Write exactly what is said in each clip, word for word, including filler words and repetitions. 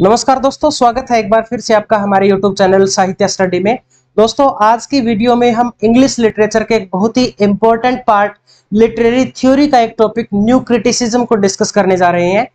नमस्कार दोस्तों, स्वागत है एक बार फिर से आपका हमारे YouTube चैनल साहित्य स्टडी में। दोस्तों, आज की वीडियो में हम इंग्लिश लिटरेचर के एक बहुत ही इम्पोर्टेंट पार्ट लिटरेरी थ्योरी का एक टॉपिक न्यू क्रिटिसिज्म को डिस्कस करने जा रहे हैं।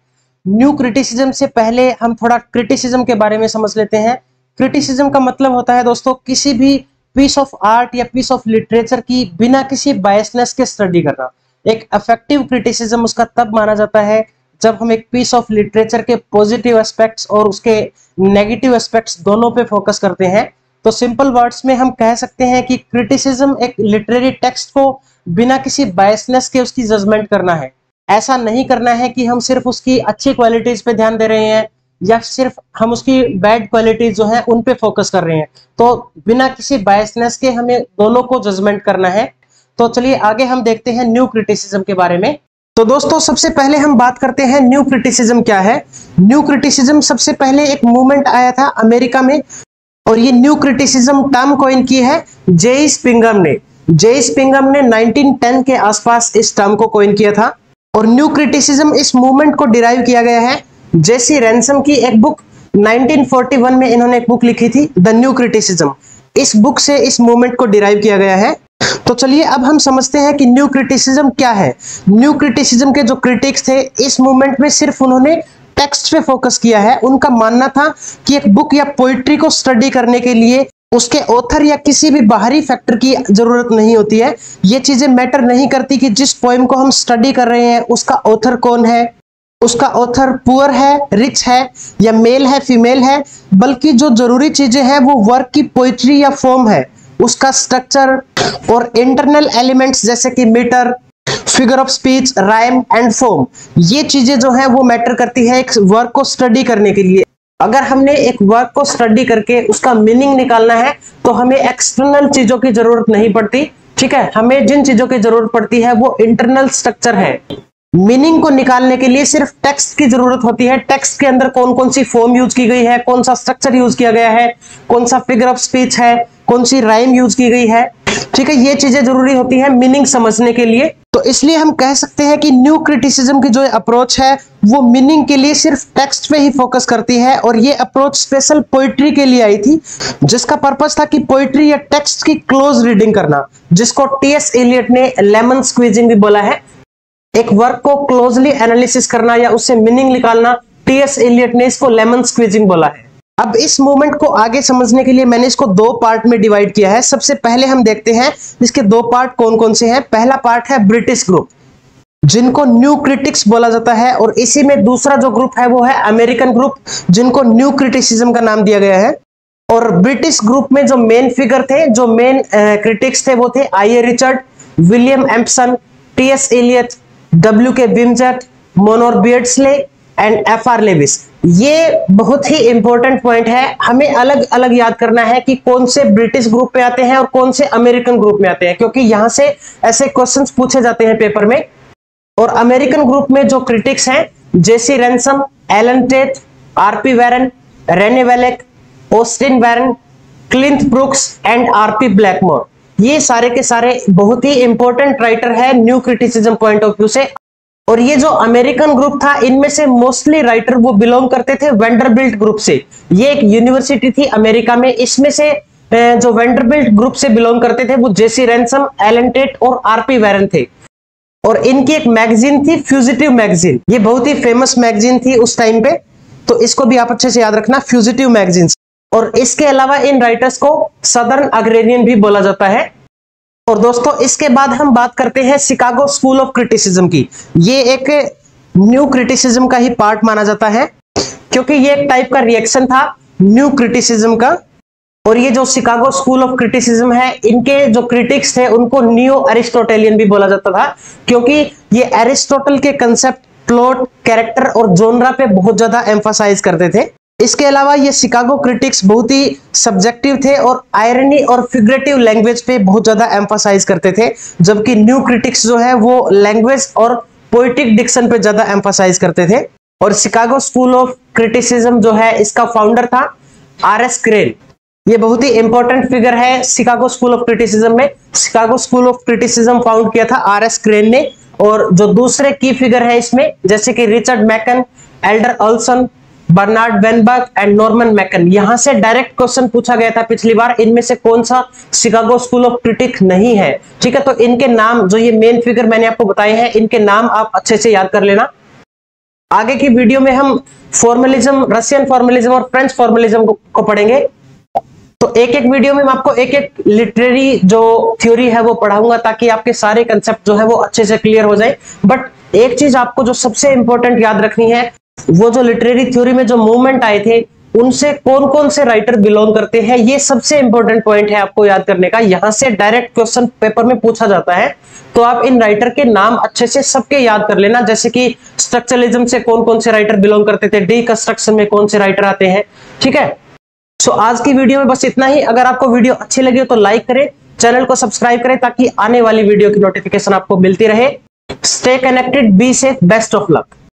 न्यू क्रिटिसिज्म से पहले हम थोड़ा क्रिटिसिज्म के बारे में समझ लेते हैं। क्रिटिसिज्म का मतलब होता है दोस्तों किसी भी पीस ऑफ आर्ट या पीस ऑफ लिटरेचर की बिना किसी बायसनेस के स्टडी करना। एक अफेक्टिव क्रिटिसिज्म उसका तब माना जाता है जब हम एक पीस ऑफ लिटरेचर के पॉजिटिव एस्पेक्ट्स और उसके नेगेटिव एस्पेक्ट्स दोनों पे फोकस करते हैं। तो सिंपल वर्ड्स में हम कह सकते हैं कि क्रिटिसिज्म एक लिटरेरी टेक्स्ट को बिना किसी बायसनेस के उसकी जजमेंट करना है। ऐसा नहीं करना है कि हम सिर्फ उसकी अच्छी क्वालिटीज पे ध्यान दे रहे हैं या सिर्फ हम उसकी बैड क्वालिटीज जो है उन पे फोकस कर रहे हैं। तो बिना किसी बायसनेस के हमें दोनों को जजमेंट करना है। तो चलिए आगे हम देखते हैं न्यू क्रिटिसिज्म के बारे में। तो दोस्तों, सबसे पहले हम बात करते हैं न्यू क्रिटिसिज्म क्या है। न्यू क्रिटिसिज्म सबसे पहले एक मूवमेंट आया था अमेरिका में, और ये न्यू क्रिटिसिज्म टर्म कॉइन की है जे स्पिंगम ने। जे स्पिंगम ने नाइनटीन टेन के आसपास इस टर्म को कॉइन किया था, और न्यू क्रिटिसिज्म इस मूवमेंट को डिराइव किया गया है जेसी रैनसम की एक बुक नाइनटीन फोर्टी वन में। इन्होंने एक बुक लिखी थी द न्यू क्रिटिसिज्म। इस बुक से इस मूवमेंट को डिराइव किया गया है। तो चलिए अब हम समझते हैं कि न्यू क्रिटिसिज्म क्या है। न्यू क्रिटिसिज्म के जो क्रिटिक्स थे इस मूवमेंट में सिर्फ उन्होंने टेक्स्ट पे फोकस किया है। उनका मानना था कि एक बुक या पोइट्री को स्टडी करने के लिए उसके ऑथर या किसी भी बाहरी फैक्टर की जरूरत नहीं होती है। ये चीजें मैटर नहीं करती कि जिस पोएम को हम स्टडी कर रहे हैं उसका ऑथर कौन है, उसका ऑथर पुअर है, रिच है, या मेल है, फीमेल है, बल्कि जो जरूरी चीजें हैं वो वर्क की पोइट्री या फॉर्म है, उसका स्ट्रक्चर और इंटरनल एलिमेंट्स जैसे कि metre, figure of speech, rhyme and form. ये चीजें जो है वो मैटर करती है एक वर्क को स्टडी करने के लिए। अगर हमने एक वर्क को स्टडी करके उसका मीनिंग निकालना है तो हमें एक्सटर्नल चीजों की जरूरत नहीं पड़ती। ठीक है, हमें जिन चीजों की जरूरत पड़ती है वो इंटरनल स्ट्रक्चर है। मीनिंग को निकालने के लिए सिर्फ टेक्स्ट की जरूरत होती है। टेक्स्ट के अंदर कौन कौन सी फॉर्म यूज की गई है, कौन सा स्ट्रक्चर यूज किया गया है, कौन सा फिगर ऑफ स्पीच है, कौन सी राइम यूज की गई है। ठीक है, ये चीजें जरूरी होती है मीनिंग समझने के लिए। तो इसलिए हम कह सकते हैं कि न्यू क्रिटिसिज्म की जो अप्रोच है वो मीनिंग के लिए सिर्फ टेक्स्ट पे ही फोकस करती है, और ये अप्रोच स्पेशल पोइट्री के लिए आई थी जिसका पर्पस था कि पोइट्री या टेक्स्ट की क्लोज रीडिंग करना, जिसको टीएस एलियट ने लेमन स्क्वीजिंग भी बोला है। एक वर्क को क्लोजली एनालिसिस करना या उससे मीनिंग निकालना, टीएस एलियट ने इसको लेमन स्क्वीजिंग बोला है। अब इस मूवमेंट को आगे समझने के लिए मैंने इसको दो पार्ट में डिवाइड किया है। सबसे पहले हम देखते हैं इसके दो पार्ट कौन कौन से हैं। पहला पार्ट है ब्रिटिश ग्रुप, जिनको न्यू क्रिटिक्स बोला जाता है, और इसी में दूसरा जो ग्रुप है वो है अमेरिकन ग्रुप, जिनको न्यू क्रिटिसिज्म का नाम दिया गया है। और ब्रिटिश ग्रुप में जो मेन फिगर थे, जो मेन क्रिटिक्स थे, वो थे I A Richard, William Empson, TS Eliot, W K Wimsatt, Monroe Beardsley and F R Leavis. ये बहुत ही इंपॉर्टेंट पॉइंट है, हमें अलग अलग याद करना है कि कौन से ब्रिटिश ग्रुप में आते हैं और कौन से अमेरिकन ग्रुप में आते हैं, क्योंकि यहाँ से ऐसे क्वेश्चंस पूछे जाते हैं पेपर में। और अमेरिकन ग्रुप में जो क्रिटिक्स हैं JC Ransom, Allen Tate, RP Warren, Renee Wellek, Austin Warren, Cleanth Brooks and RP Blackmur, ये सारे के सारे बहुत ही इंपॉर्टेंट राइटर है new criticism point of view से। और ये जो अमेरिकन ग्रुप था, इनमें से मोस्टली राइटर वो बिलोंग करते थे वेंडरबिल्ट ग्रुप से। ये एक यूनिवर्सिटी थी अमेरिका में, इसमें से जो वेंडरबिल्ट ग्रुप से बिलोंग करते थे वो जेसी रैनसम, एलन टेट और आरपी वॉरेन थे। और इनकी एक मैगजीन थी फ्यूजिटिव मैगजीन, ये बहुत ही फेमस मैगजीन थी उस टाइम पे, तो इसको भी आप अच्छे से याद रखना, फ्यूजिटिव मैगजीन। और इसके अलावा इन राइटर्स को सदर्न अग्रेरियन भी बोला जाता है। और दोस्तों, इसके बाद हम बात करते हैं शिकागो स्कूल ऑफ क्रिटिसिज्म की। ये एक न्यू क्रिटिसिज्म का ही पार्ट माना जाता है, क्योंकि ये एक टाइप का रिएक्शन था न्यू क्रिटिसिज्म का। और ये जो शिकागो स्कूल ऑफ क्रिटिसिज्म है, इनके जो क्रिटिक्स थे उनको नियो अरिस्टोटेलियन भी बोला जाता था, क्योंकि ये एरिस्टोटल के कंसेप्ट, प्लॉट, कैरेक्टर और जोनरा पे बहुत ज्यादा एम्फसाइज करते थे। इसके अलावा ये शिकागो क्रिटिक्स बहुत ही सब्जेक्टिव थे और आयरनी और फिगरेटिव लैंग्वेज पे बहुत ज्यादा एम्फसाइज करते थे, जबकि न्यू क्रिटिक्स जो है वो लैंग्वेज और पोएटिक डिक्शन पे ज्यादा एम्फसाइज करते थे। और शिकागो स्कूल ऑफ क्रिटिसिज्म जो है, इसका फाउंडर था आर एस क्रेन। ये बहुत ही इंपॉर्टेंट फिगर है शिकागो स्कूल ऑफ क्रिटिसिज्म में। Chicago school of criticism found किया था आर एस क्रेन ने। और जो दूसरे की फिगर है इसमें, जैसे कि Richard McKeon, Elder Olson, Bernard Weinberg and Norman Maclean. यहां से डायरेक्ट क्वेश्चन पूछा गया था पिछली बार, इनमें से कौन सा शिकागो स्कूल ऑफ क्रिटिक नहीं है। ठीक है, तो इनके नाम, जो ये मेन फिगर मैंने आपको बताए हैं, इनके नाम आप अच्छे से याद कर लेना। आगे की वीडियो में हम फॉर्मलिज्म, रशियन फॉर्मलिज्म और फ्रेंच फॉर्मलिज्म को, को पढ़ेंगे। तो एक एक वीडियो में मैं आपको एक एक लिटरेरी जो थ्योरी है वो पढ़ाऊंगा, ताकि आपके सारे कंसेप्ट जो है वो अच्छे से क्लियर हो जाए। बट एक चीज आपको जो सबसे इंपॉर्टेंट याद रखनी है, वो जो लिटरेरी थ्योरी में जो मूवमेंट आए थे उनसे कौन कौन से राइटर बिलोंग करते हैं, ये सबसे इंपॉर्टेंट पॉइंट है आपको याद करने का। यहां से डायरेक्ट क्वेश्चन पेपर में पूछा जाता है, तो आप इन राइटर के नाम अच्छे से सबके याद कर लेना। जैसे कि स्ट्रक्चरलिज्म से कौन कौन से राइटर बिलोंग करते थे, डीकंस्ट्रक्शन में कौन से राइटर आते हैं। ठीक है, सो आज की वीडियो में बस इतना ही। अगर आपको वीडियो अच्छी लगी हो तो लाइक करें, चैनल को सब्सक्राइब करें, ताकि आने वाली वीडियो की नोटिफिकेशन आपको मिलती रहे। Stay connected, be safe, best of luck.